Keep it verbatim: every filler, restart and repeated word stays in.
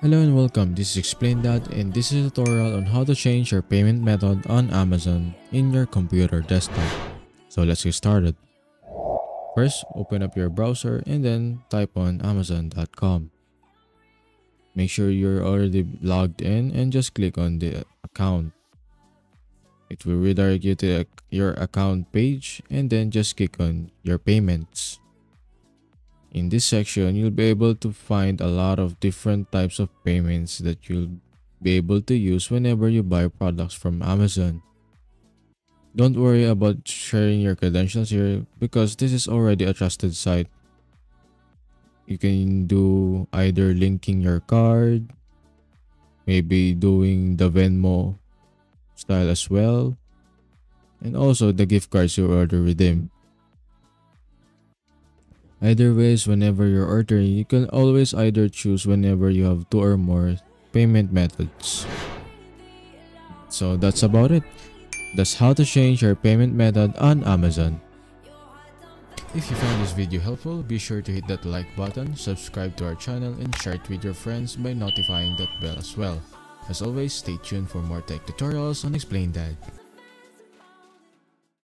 Hello and welcome, this is Explain Dad, and this is a tutorial on how to change your payment method on Amazon in your computer desktop. So let's get started. First, open up your browser and then type on amazon dot com. Make sure you're already logged in and just click on the account. It will redirect you to your account page and then just click on your payments. In this section, you'll be able to find a lot of different types of payments that you'll be able to use whenever you buy products from Amazon. Don't worry about sharing your credentials here because this is already a trusted site. You can do either linking your card, maybe doing the Venmo style as well, and also the gift cards you already redeemed. Either ways, whenever you're ordering, you can always either choose whenever you have two or more payment methods. So that's about it. That's how to change your payment method on Amazon. If you found this video helpful, be sure to hit that like button, subscribe to our channel, and share it with your friends by notifying that bell as well. As always, stay tuned for more tech tutorials on Explain Dad.